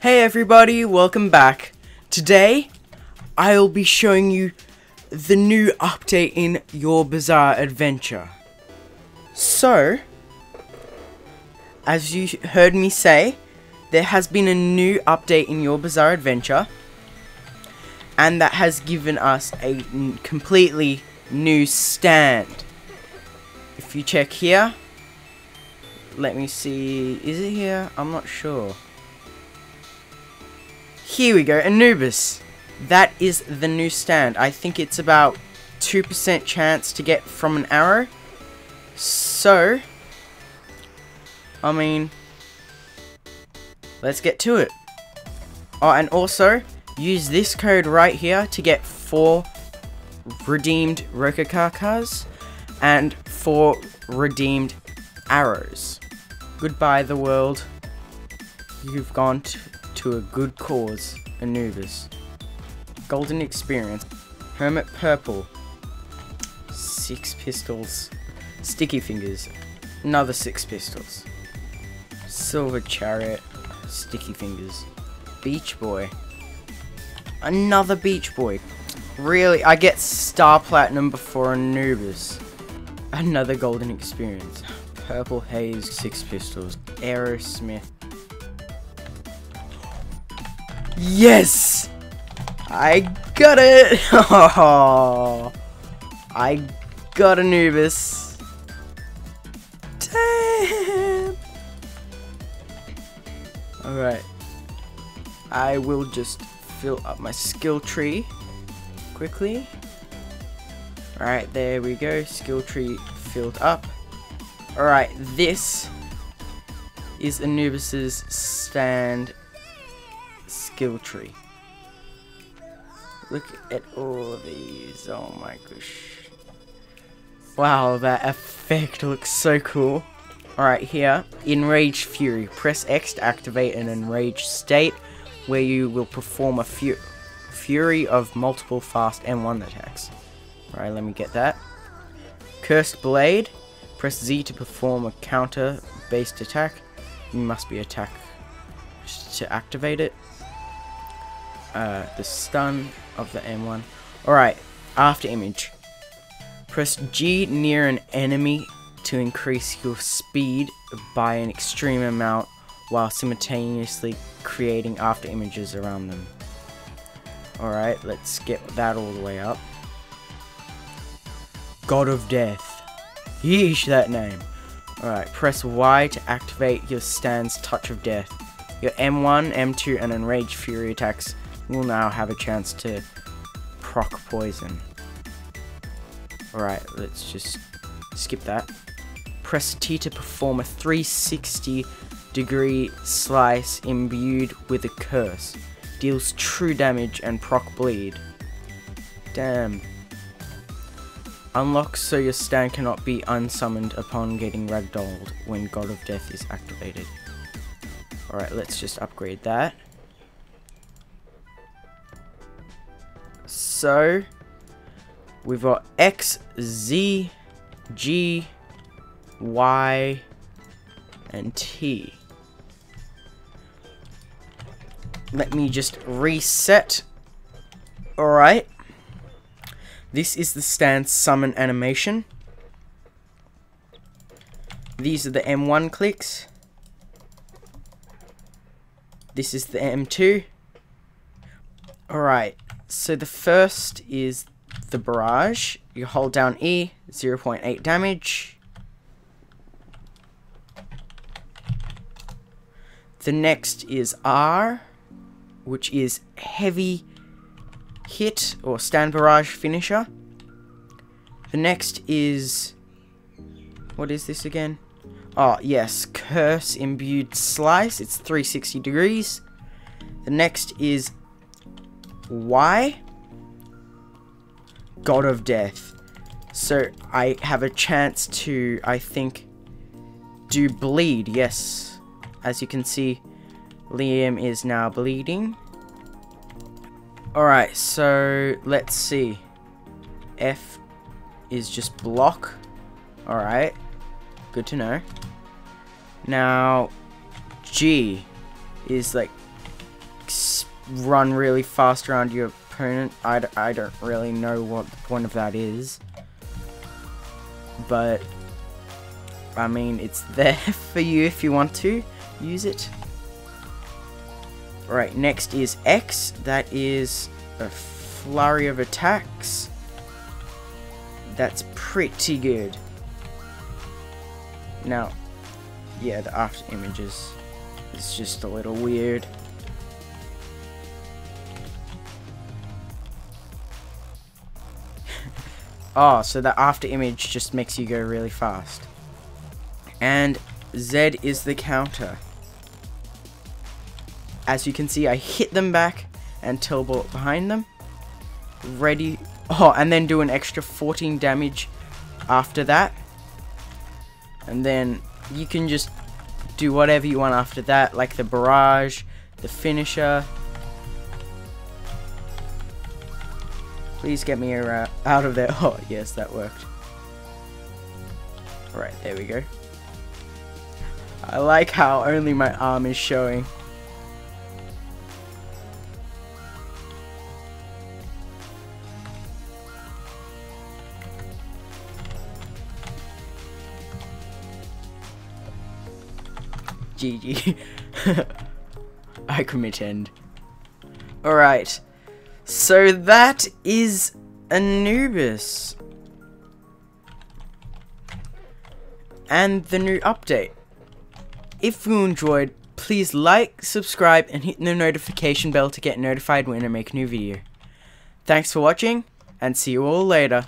Hey everybody, welcome back. Today, I'll be showing you the new update in Your Bizarre Adventure. So, as you heard me say, there has been a new update in Your Bizarre Adventure, and that has given us a completely new stand. If you check here, let me see, is it here? I'm not sure. Here we go, Anubis. That is the new stand. I think it's about 2% chance to get from an arrow. So, I mean, let's get to it. Oh, and also, use this code right here to get 4 redeemed Rokakakas and 4 redeemed arrows. Goodbye, the world. You've gone to a good cause. Anubis, Golden Experience, Hermit Purple, 6 pistols, Sticky Fingers, another 6 pistols, Silver Chariot, Sticky Fingers, Beach Boy, another Beach Boy. Really, I get Star Platinum before Anubis. Another Golden Experience, Purple Haze, 6 pistols, Aerosmith. Yes! I got it! Oh, I got Anubis. Damn! Alright. I will just fill up my skill tree quickly. Alright, there we go. Skill tree filled up. Alright, this is Anubis's stand skill tree. Look at all of these. Oh my gosh. Wow, that effect looks so cool. Alright, here, Enraged Fury. Press X to activate an enraged state where you will perform a fury of multiple fast M1 attacks. Alright, let me get that. Cursed Blade. Press Z to perform a counter based attack. You must be attacked to activate it. The stun of the M1. Alright, After Image. Press G near an enemy to increase your speed by an extreme amount while simultaneously creating after images around them. Alright, let's get that all the way up. God of Death. Yeesh, that name. Alright, press Y to activate your stand's Touch of Death. Your M1, M2, and Enraged Fury attacks will now have a chance to proc poison. Alright, let's just skip that. Press T to perform a 360-degree slice imbued with a curse. Deals true damage and proc bleed. Damn. Unlocks so your stand cannot be unsummoned upon getting ragdolled when God of Death is activated. Alright, let's just upgrade that. So, we've got X, Z, G, Y, and T. Let me just reset. Alright. This is the stand summon animation. These are the M1 clicks. This is the M2. Alright, so the first is the barrage. You hold down E, 0.8 damage. The next is R, which is heavy hit or stand barrage finisher. The next is, what is this again? Oh, yes, Curse Imbued Slice. It's 360 degrees. The next is Y, God of Death. So I have a chance to, I think, do bleed. Yes. As you can see, Liam is now bleeding. Alright, so let's see. F is just block. Alright, good to know. Now, G is like run really fast around your opponent. I don't really know what the point of that is. But, I mean, it's there for you if you want to use it. Right, next is X. That is a flurry of attacks. That's pretty good. Now, yeah, the after images is just a little weird. Oh, so the after image just makes you go really fast. And Z is the counter. As you can see, I hit them back and teleport behind them. Ready. Oh, and then do an extra 14 damage after that. And then you can just do whatever you want after that, like the barrage, the finisher. Please get me out of there. Oh, yes, that worked. Alright, there we go. I like how only my arm is showing. GG. I commit end. Alright. So that is Anubis. And the new update. If you enjoyed, please like, subscribe, and hit the notification bell to get notified when I make a new video. Thanks for watching, and see you all later.